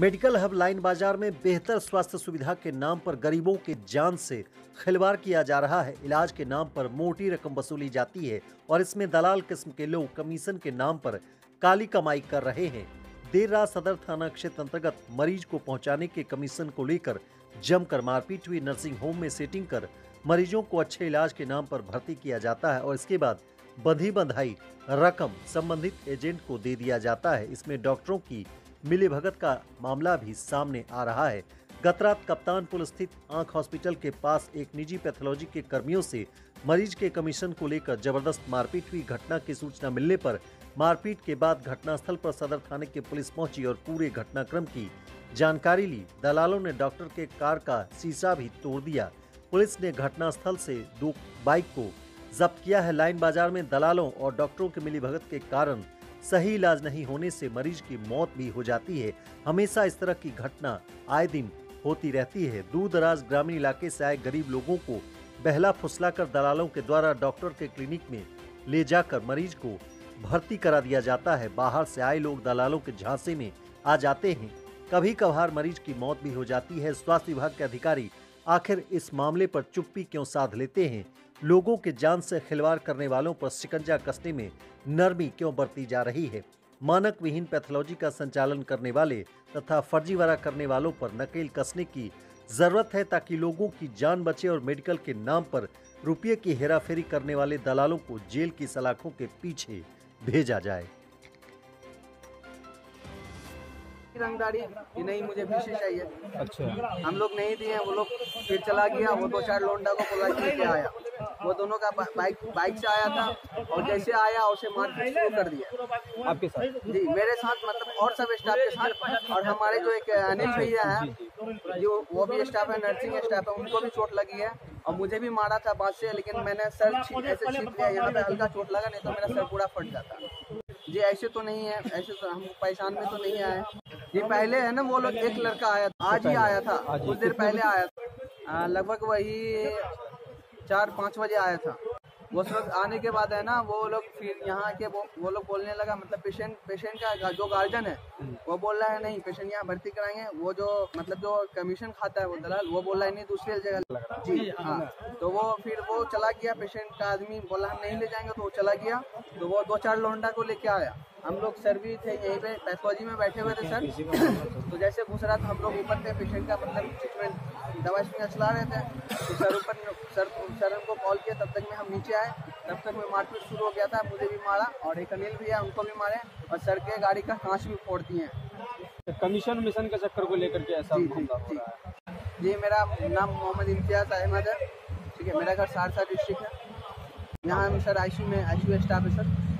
Medical hub line बाजार में बेहतर स्वास्थ्य सुविधा के नाम पर गरीबों के जान से खिलवाड़ किया जा रहा है। इलाज के नाम पर मोटी रकम वसूली जाती है और इसमें दलाल किस्म के लोग कमीशन के नाम पर काली कमाई कर रहे हैं। देर रात सदर थाना क्षेत्र अंतर्गत मरीज को पहुंचाने के कमीशन को लेकर जमकर मारपीट हुई। नर्सिंग होम में सेटिंग कर मरीजों को अच्छे इलाज के नाम पर भर्ती किया जाता है और इसके बाद बंधी बंधाई रकम संबंधित एजेंट को दे दिया जाता है। इसमें डॉक्टरों की मिलीभगत का मामला भी सामने आ रहा है। गत रात कप्तानपुर स्थित आंख हॉस्पिटल के पास एक निजी पैथोलॉजी के कर्मियों से मरीज के कमीशन को लेकर जबरदस्त मारपीट हुई। घटना की सूचना मिलने पर मारपीट के बाद घटनास्थल पर सदर थाने की पुलिस पहुंची और पूरे घटनाक्रम की जानकारी ली। दलालों ने डॉक्टर के कार का शीशा भी तोड़ दिया। पुलिस ने घटनास्थल से 2 बाइक को जब्त किया है। लाइन बाजार में दलालों और डॉक्टरों की मिलीभगत के कारण सही इलाज नहीं होने से मरीज की मौत भी हो जाती है। हमेशा इस तरह की घटना आए दिन होती रहती है। दूर दराज ग्रामीण इलाके से आए गरीब लोगों को बहला फुसला कर दलालों के द्वारा डॉक्टर के क्लिनिक में ले जाकर मरीज को भर्ती करा दिया जाता है। बाहर से आए लोग दलालों के झांसे में आ जाते हैं। कभी कभार मरीज की मौत भी हो जाती है। स्वास्थ्य विभाग के अधिकारी आखिर इस मामले पर चुप्पी क्यों साध लेते हैं? लोगों के जान से खिलवाड़ करने वालों पर शिकंजा कसने में नरमी क्यों बरती जा रही है? मानक विहीन पैथोलॉजी का संचालन करने वाले तथा फर्जीवाड़ा करने वालों पर नकेल कसने की जरूरत है ताकि लोगों की जान बचे और मेडिकल के नाम पर रुपये की हेराफेरी करने वाले दलालों को जेल की सलाखों के पीछे भेजा जाए। रंगदारी कि नहीं, मुझे पीछे चाहिए। अच्छा, हम लोग नहीं दिए, वो लोग फिर चला गया। वो 2-4 लोंडा को बोला लेके आया। वो दोनों का बाइक से आया था और जैसे आया उसे मारपीट शुरू कर दिया। आपके साथ जी, मेरे साथ, मतलब और सब स्टाफ के साथ, और हमारे जो एक अनिल भैया है जो वो भी स्टाफ है, नर्सिंग स्टाफ है, उनको भी चोट लगी है और मुझे भी मारा था बात से, लेकिन मैंने सर ऐसे छीट लिया, यहाँ पे हल्का चोट लगा, नहीं तो मेरा सर पूरा फट जाता जी। ऐसे तो नहीं है, ऐसे तो हम परेशान में तो नहीं आए जी। पहले है ना, वो लोग एक लड़का आया आज ही आया था, कुछ देर पहले आया था, लगभग वही 4-5 बजे आया था। वो सब आने के बाद है ना, वो लोग फिर यहाँ के वो लोग बोलने लगा, मतलब पेशेंट का जो गार्जियन है वो बोल रहा है नहीं, पेशेंट यहाँ भर्ती कराएंगे। वो जो मतलब जो कमीशन खाता है वो दलाल, वो बोल रहा है नहीं, दूसरी जगह जी। हाँ, तो वो फिर वो चला गया। पेशेंट का आदमी बोला हम नहीं ले जाएंगे, तो वो चला गया। तो वो 2-4 लौंडा को लेके आया। हम लोग सर भी थे यहीं पे, पैथोलॉजी में बैठे हुए थे सर। तो जैसे घुस रहा था, हम लोग ऊपर थे, पेशेंट का मतलब ट्रीटमेंट दवा चला रहे थे। तो सर ऊपर सर हमको कॉल किया, तब तक में हम नीचे आए, तब तक में मारपीट शुरू हो गया था। मुझे भी मारा और एक अनिल भी है, उनको भी मारे और सर के गाड़ी का कांच भी फोड़ दिए हैं। कमीशन मिशन के चक्कर को लेकर के ऐसा जी। मेरा नाम मोहम्मद इम्तियाज अहमद है, ठीक है। मेरा घर सहरसा डिस्ट्रिक्ट है। यहाँ हम सर ICU में ICU स्टाफ है सर।